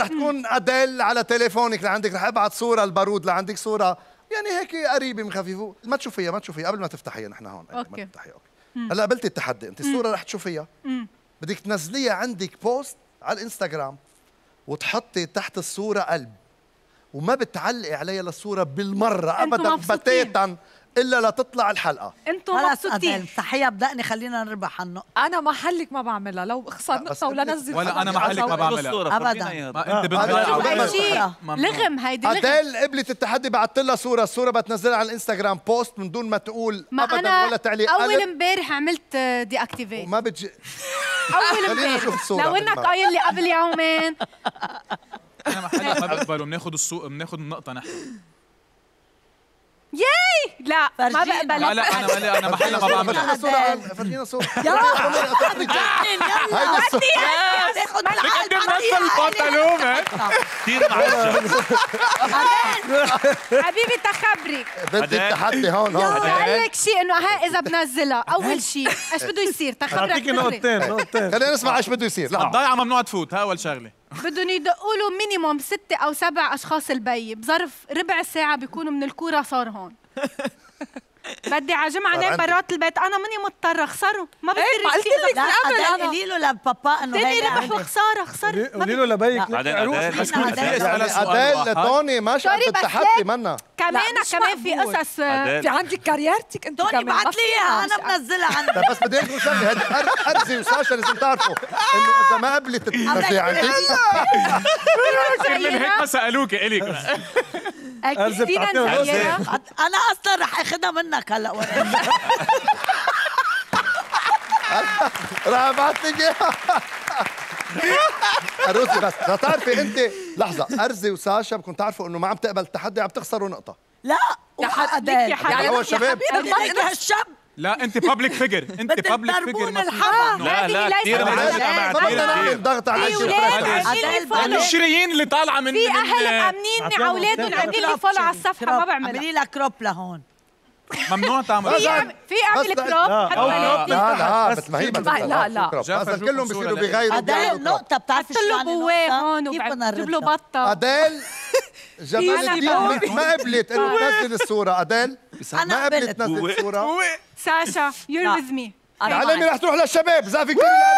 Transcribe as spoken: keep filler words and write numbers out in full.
رح تكون اديل على تليفونك لعندك، رح ابعت صوره البارود لعندك، صوره يعني هيك قريبه مخففه، ما تشوفيها ما تشوفيها قبل ما تفتحيها. نحن هون قبل ما تفتحيها. هلا قبلتي التحدي، انت الصوره رح تشوفيها، بدك تنزليها عندك بوست على الانستغرام وتحطي تحت الصوره قلب، وما بتعلقي عليها للصوره بالمره ابدا بتاتا الا لتطلع الحلقه. انتم مبسوطين؟ صحيح بدقني، خلينا نربح النقطه. انا محلك ما بعملها، لو اخسر نقطه ولا نزل ولا انا محلك ما بعملها ابدا. ما انت بتضيع لغم هيدي. اديل قبلت التحدي، بعثت لها صوره، الصوره بتنزلها على الانستغرام بوست من دون ما تقول ابدا ولا تعليق. اول امبارح عملت دي اكتيفيت وما بتجي. اول امبارح لو انك قايل لي قبل يومين انا محلك ما بقبله. بناخذ السوق، بناخذ النقطه نحن. ياي لا ما بقبل. لا لا انا انا محل ما بعملها. فرجينا صوره. يلا يلا تاخذ بتقدم نص البنطلون كثير معجب. حبيبي تخبرك بدي التحدي هون هون. اقول لك شيء، انه ها اذا بنزلها اول شيء ايش بده يصير؟ تخبرك اعطيكي نقطتين نقطتين خلينا نسمع ايش بده يصير. الضيعه ممنوع تفوت، ها اول شغله. بدهم يدقوا له مينيموم ستة أو سبع أشخاص البي، بظرف ربع ساعة بيكونوا من الكورة صار هون. بدي على جمعة نام برات البيت، أنا ماني مضطرة، خسروا ما بصير. ايه قلت لك قبل، قولي له لبابا انه هي ربح وخسارة، خسرت. قولي له لبيك بعدين اديل توني ماشي عند التحدي منا. كمان كمان في قصص في عندك كاريرتك انت كمان. توني بعت لي اياها انا منزلها عندي. بس بدي اقول شغله، هيدي ارزي وساشا لازم تعرفوا انه اذا ما قبلت التحدي عندك من هيك ما سالوك الك. اكيد فينا نغيرها، انا اصلا رح اخذها منك هلا. رح ابعث لك اياها أرزي. بس لتعرفي انت لحظه، ارزي وساشا بكون تعرفوا انه ما عم تقبل التحدي، عم تخسروا نقطه. لا تحديك يا حبيبي يا شباب، انا هالشاب. لا انت بابليك فيجر، انت بابليك فيجر. لا لا كثير لازم ضغط على العشرين اللي طالعه من في اهل امنين على اولادهم عاملين لي فولو على الصفحه، ما بعملها. اعملي لها كروب لهون، ممنوع تعمل. في عم... في اعمل كروب حتى ولادي. لا لا بس ما هي لا لا بس كلهم بصيروا بيغيروا. اديل نقطة، بتعرفي شو يعني نقطة هون، وبجيب له بطة. اديل جمال الدين ما قبلت انه تنزل الصورة. اديل ما قبلت تنزل الصورة. ساشا يور وذ مي. العلامة رح تروح للشباب زافي كل